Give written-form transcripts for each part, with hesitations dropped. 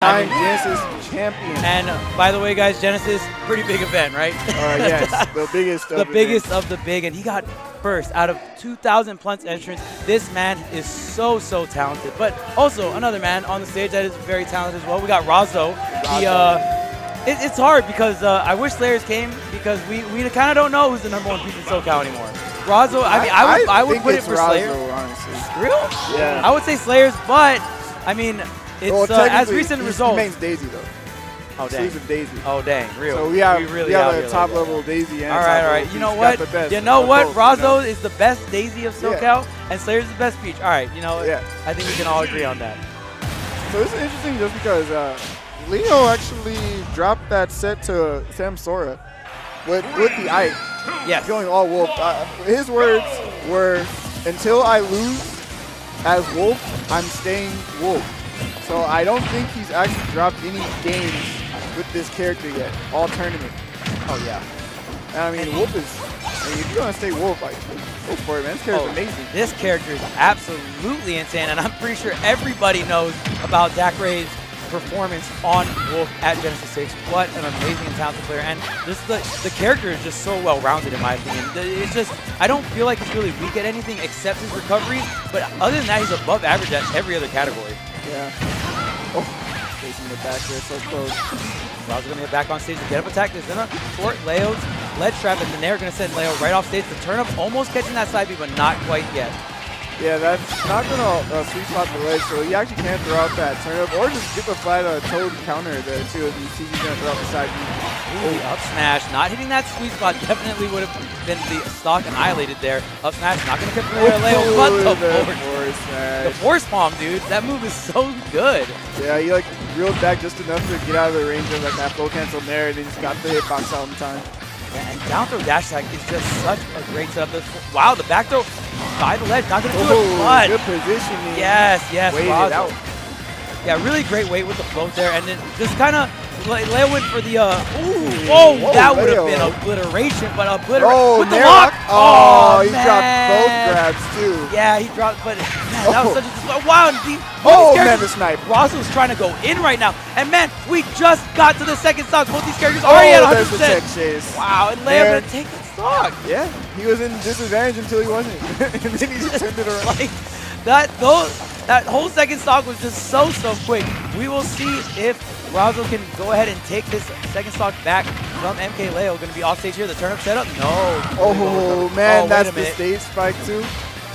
I'm Genesis champion. And by the way, guys, Genesis, pretty big event, right? Yes, the biggest. The biggest of the big, and he got first out of 2,000 plus entrants. This man is so talented, but also another man on the stage that is very talented as well. We got Razo. It's hard because I wish Slayers came because we kind of don't know who's the #1 piece in SoCal anymore. Razo, I mean, I would put it for Slayers. Honestly, real? Yeah. I would say Slayers, but I mean. It's as recent results. He mains Daisy though. Oh dang. Sleeps with Daisy. Oh dang, real. So we have a top level Daisy. And all right. You know what? Razo is the best Daisy of SoCal, and Slayers is the best Peach. All right, you know. Yeah. I think we can all agree on that. So it's interesting just because Leo actually dropped that set to Sam Sora with the Ike. Yes. Going all Wolf. His words were, "Until I lose as Wolf, I'm staying Wolf." So I don't think he's actually dropped any games with this character yet, all tournament. Oh yeah. And I mean, Wolf is, I mean, if you're gonna stay Wolf, like, go for it, man. This character's amazing. This character is absolutely insane, and I'm pretty sure everybody knows about Zackray's performance on Wolf at Genesis 6. What an amazing and talented player, and just the character is just so well-rounded in my opinion. It's just, I don't feel like he's really weak at anything except his recovery, but other than that, he's above average at every other category. Yeah. Oh, facing the back here, so close. Razo's going to get back on stage. The get-up attack is going to short Leo's lead trap, and then they're going to send Leo right off stage. The turn-up almost catching that side B, but not quite yet. Yeah, that's not going to sweet spot the ledge, so he actually can't throw out that turn-up, or just get the flat toad counter there, too, if you see he's going to throw out the side B. Ooh, up smash. Not hitting that sweet spot definitely would have been the stock annihilated there. Up smash, not going to catch Leo, but the force palm, dude. That move is so good. Yeah, he like reeled back just enough to get out of the range of like that full cancel there, and then just got the hitbox out in time. Yeah, and down throw dash tag is just such a great setup. Wow, the back throw by the ledge, not going to do it, but good positioning. Yes, wow. Yeah, really great weight with the float there, and then just kind of. Leo went for the whoa, that would have been obliteration, but with the lock. Oh, he dropped both grabs too. Yeah, he dropped, but man, that was such a wow. Man, the snipe. Razo's trying to go in right now, and man, we just got to the second stock. Both these characters already at 100%. Wow, and Leo gonna take the stock. Yeah, he was in disadvantage until he wasn't, and then he just turned it around. Like that whole second stock was just so quick. We will see if Razo can go ahead and take this second stock back from MK Leo. Going to be off stage here. The turn-up setup? No. Oh, man, that's the stage spike, too.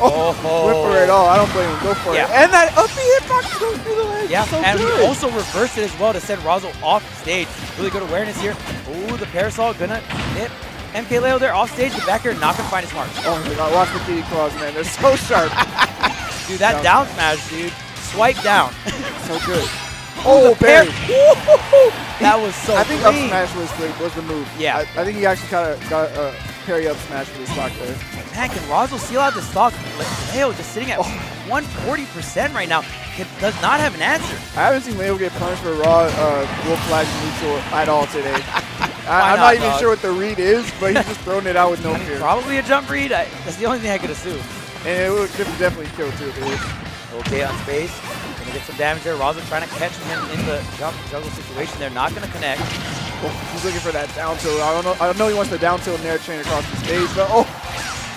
Went for it all. I don't blame him. Go for it. And that up the hitbox goes through the ledge. Yeah, and he also reversed it as well to send Razo off stage. Really good awareness here. Ooh, the parasol going to hit MK Leo there off stage. The backer not going to find his mark. Oh, my God. Watch the kitty claws, man. They're so sharp. Dude, that down smash, dude. Swipe down. So good. Oh, parry! That was so. I think up smash was the move. Yeah, I think he actually got a parry up smash for the stock there. Man, can Razo seal out the stock? Leo just sitting at 140% right now. Does not have an answer. I haven't seen Leo get punished for raw wolf flash neutral at all today. I'm not even sure what the read is, but he's just throwing it out with no fear. Probably a jump read. That's the only thing I could assume. And it would definitely kill too. Okay, on space. Gonna get some damage there. Razo trying to catch him in the juggle situation. They're not gonna connect. Oh, he's looking for that down tilt. I don't know he wants the down tilt nair chain across the stage, but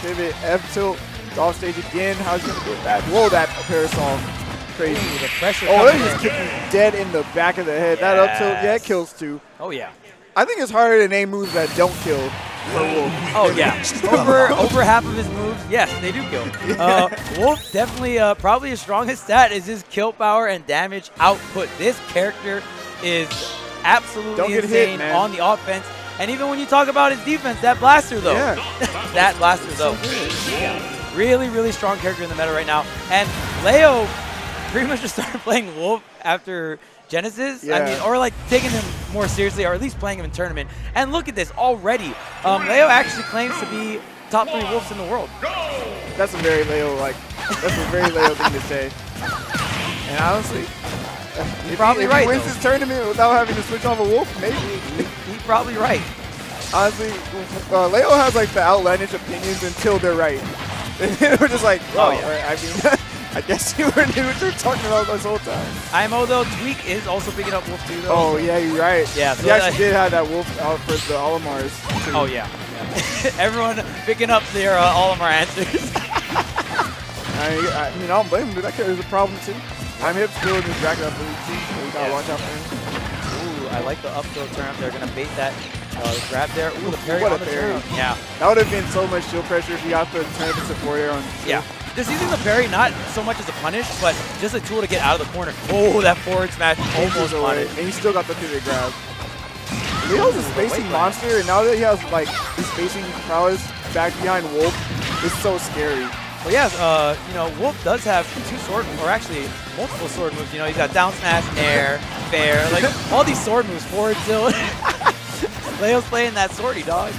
pivot F tilt off stage again. How's he gonna get that? Whoa, that parasol. Crazy. Ooh, the pressure. Oh, they just kicking dead in the back of the head. Yes. That up tilt, yeah, it kills too. Oh yeah. I think it's harder to name moves that don't kill. Oh yeah, over half of his moves, yes, they do kill. Wolf definitely, probably his strongest stat is his kill power and damage output. This character is absolutely insane on the offense. And even when you talk about his defense, that blaster though, that blaster though, really strong character in the meta right now. And Leo pretty much just started playing Wolf after Genesis, I mean, or like taking him more seriously, or at least playing him in tournament. And look at this already. Leo actually claims to be top 3 Wolves in the world. That's a very Leo-like. That's a very Leo thing to say. And honestly, you're probably right. If he wins this tournament without having to switch off a Wolf, maybe he's probably right. Honestly, Leo has like the outlandish opinions until they're right. We're just like, oh yeah. I mean. I guess you were talking about this whole time. Although Tweek is also picking up Wolf too, though. Oh, yeah, you're right. Yeah, so he actually did have that Wolf out for the Olimars, too. Oh, yeah. Everyone picking up their Olimar answers. I mean, I don't blame him, dude. That character's a problem, too. I'm hip still with his bracket up, so we gotta watch out for him. Ooh, I like the up throw turn up. They're gonna bait that grab there. Ooh, the parry on the turn. Yeah. That would have been so much shield pressure if he got the turn up and support air on shield. Yeah. Just using the parry, not so much as a punish, but just a tool to get out of the corner. Oh, that forward smash almost on it. And he still got the pivot grab. Leo's a spacing monster, and now that he has, like, his spacing prowess back behind Wolf, it's so scary. Well, yes, you know, Wolf does have two sword, or actually multiple sword moves. You know, he's got down smash, air, fair, like all these sword moves, forward tilt. Leo's playing that swordy, dog.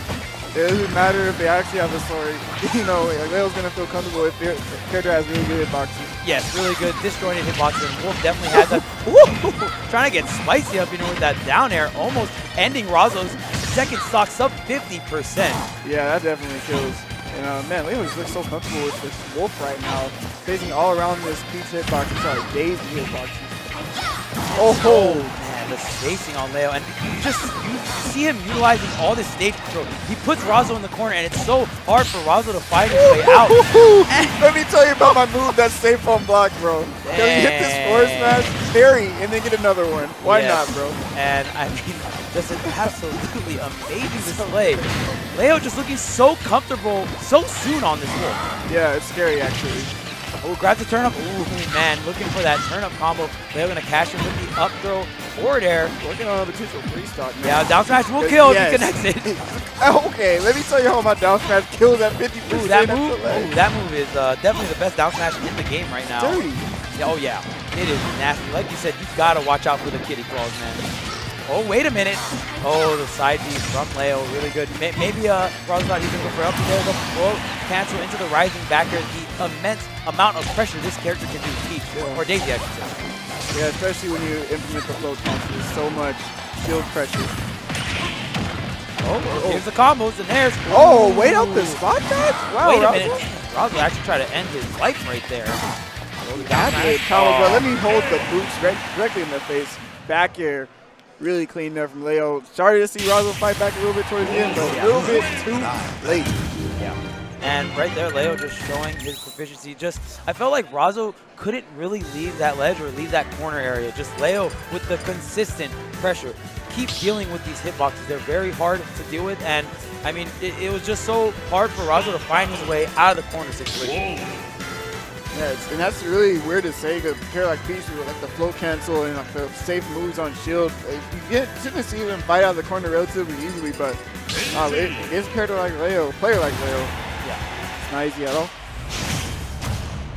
It doesn't matter if they actually have a sword. You know, like, Leo's gonna feel comfortable if their character has really good hitboxing. Yes, really good disjointed hitboxing. Wolf definitely has that. Trying to get spicy up, you know, with that down air, almost ending Razo's second stock sub 50%. Yeah, that definitely kills. And man, Leo just looks so comfortable with this Wolf right now, facing all around this Peach hitbox. Sorry, Daisy hitbox. Oh man, the spacing on Leo, and you see him utilizing all this stage control. He puts Razo in the corner, and it's so hard for Razo to find his way out. Let me tell you about my move that's safe on block, bro. Can you hit this forward smash, parry, and then get another one? Why not, bro? And I mean, that's an absolutely amazing display. Leo just looking so comfortable so soon on this Wolf. Yeah, it's scary actually. Oh, grabs the turn up. Ooh, man, looking for that turn up combo. Leo gonna cash him with the up throw forward air. Working on a potential free stock now. Yeah, down smash will kill if he connects it. Okay, let me tell you how my down smash kills at 50%. Ooh, that move is definitely the best down smash in the game right now. Dirty. Oh yeah, it is nasty. Like you said, you gotta watch out for the kitty claws, man. Oh, wait a minute. Oh, the side B from Leo, really good. Maybe Razo thought he was going to go for up to go float, cancel into the rising backer. The immense amount of pressure this character can do to Peach, or Daisy, I should say. Yeah, especially when you implement the float combo. There's so much shield pressure. Oh, here's the combos, and there's... Oh, wait out the spot dodge? Wow, wait a minute. Razo actually tried to end his life right there. That's a combo, but let me hold the boots directly in the face. Back air. Really clean there from Leo. Started to see Razo fight back a little bit towards the end, but a little bit too late. Yeah. And right there, Leo just showing his proficiency. Just, I felt like Razo couldn't really leave that ledge or leave that corner area. Just Leo with the consistent pressure. Keep dealing with these hitboxes. They're very hard to deal with, and I mean, it was just so hard for Razo to find his way out of the corner situation. Yeah, and that's really weird to say because a pair like Peach with like the float cancel and like the safe moves on shield, you typically see them fight out of the corner relatively easily, but it's a player like Leo. Yeah. It's not easy at all.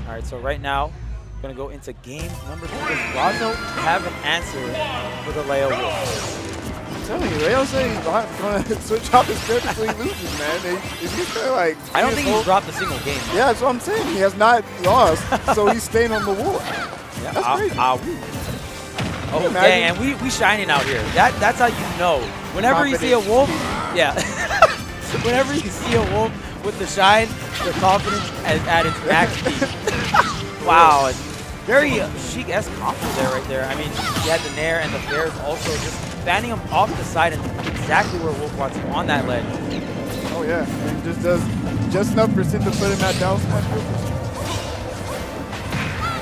Alright, so right now, we're going to go into game number 2. Does Razo have an answer for the Leo Wolf? I'm telling you, Leo said he's going to switch off his character so he loses, man. I don't think he's dropped a single game. Man. Yeah, that's what I'm saying. He has not lost, so he's staying on the Wolf. Yeah, that's crazy. Oh, dang, and we shining out here. That's how you know. Whenever you see a Wolf, whenever you see a Wolf with the shine, the confidence is at its max peak. Wow. Very chic-esque combo there right there. I mean, he had the nair and the fairs also just banning him off the side and exactly where Wolf wants him on that ledge. Oh yeah, and just does just enough percent to put him at down smash.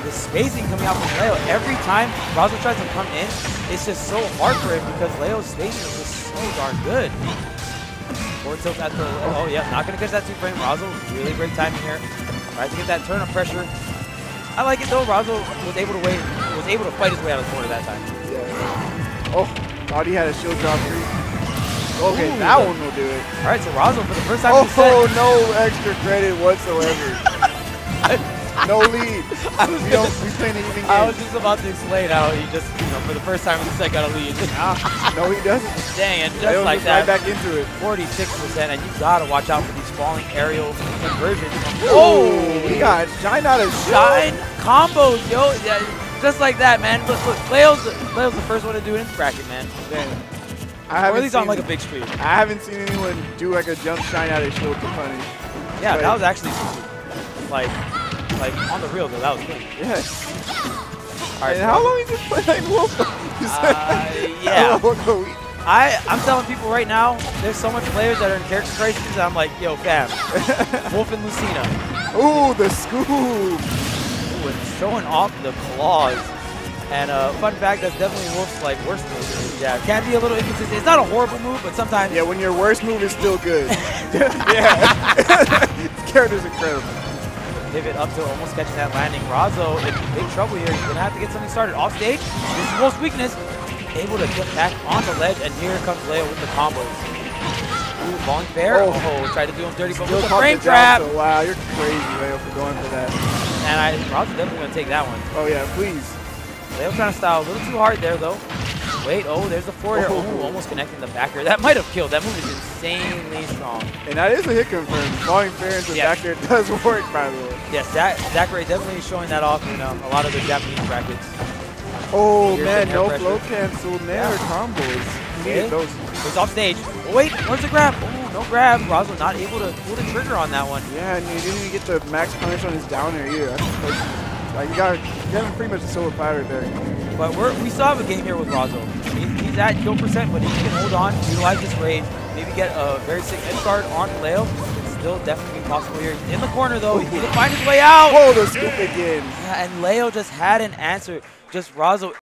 The spacing coming out from Leo every time Razo tries to come in, it's just so hard for him because Leo's spacing is just so darn good. Forward tilt at the not gonna catch that 2 frame. Razo, really great timing here. Tries to get that turn of pressure. I like it though. Razo was able to fight his way out of the corner that time. Yeah. Oh. Thought he had a shield drop 3. Okay, ooh, that one will do it. All right, so Razo for the first time. Oh, no extra credit whatsoever. No lead. We playing an even game. I was just about to explain how he just, you know, for the first time in the set got a lead. No, he doesn't. Dang, and just like that. Right back into it. 46%, and you gotta watch out for these falling aerial conversions. Oh, we got shine out of shine combos, yo. Yeah. Just like that, man. Look, Leo's the first one to do it in bracket, man. Damn. Or at least on like a big screen. I haven't seen anyone do like a jump shine out of shield to punish. Yeah, that was actually like Like, on the real though, that was good. Yeah. Alright, how long is this play like Wolf? Yeah. I'm telling people right now, there's so much players that are in character crisis that I'm like, yo, fam. Wolf and Lucina. Ooh, the scoop. Ooh, it's showing off the claws. And fun fact, that's definitely Wolf's like worst move. Yeah, can be a little inconsistent. It's not a horrible move, but sometimes. Yeah, when your worst move is still good. Yeah. This character's incredible. Pivot up to almost catching that landing. Razo in big trouble here. He's gonna have to get something started off stage. This is Wolf's weakness. Able to get back on the ledge, and here comes Leo with the combos. Ooh, long fair. Oh, tried to do him dirty, but with the frame trap. So, wow, you're crazy, Leo, for going for that. And Razo's definitely gonna take that one. Oh yeah, please. Leo trying to style a little too hard there though. Wait, oh, there's the forward air. Ooh, almost connecting the back air. That might have killed. That move is insanely strong. And that is a hit confirm. Falling fair into back air does work, by the way. Yes, Zackray definitely showing that off in a lot of the Japanese brackets. Oh, here's man, no pressure. Flow cancel, nair combos. You needed those. It's off stage. Oh, wait, where's the grab? Oh, no grab. Razo not able to pull the trigger on that one. Yeah, and he didn't even get the max punish on his down air either. Like, you got pretty much a silver platter there. But we still have a game here with Razo. He's at kill percent, but he can hold on, utilize his rage, maybe get a very sick edge guard on Leo. It's still definitely possible here. In the corner, though, he didn't find his way out. Oh, the scoop again. Yeah, and Leo just had an answer. Just Razo.